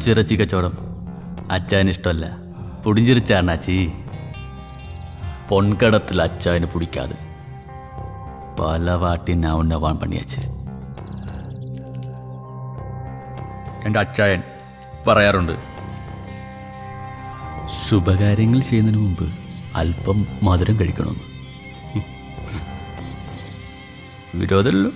പച്ചിറച്ചി കച്ചവടം അച്ചാന് ഇഷ്ടമല്ല, പുടിഞ്ചിരിച്ചാണ് അച്ചി. പൊൻകടത്തിൽ അച്ചാന് പിടിക്കാതെ പലവാട്ടി ഞാൻ ഉണ്ണവാൻ പണിയാച്ച്. എൻ്റെ അച്ചായൻ പറയാറുണ്ട്, ശുഭകാര്യങ്ങൾ ചെയ്യുന്നതിന് മുമ്പ് അല്പം മധുരം കഴിക്കണമെന്ന്. വിരോധമല്ലോ.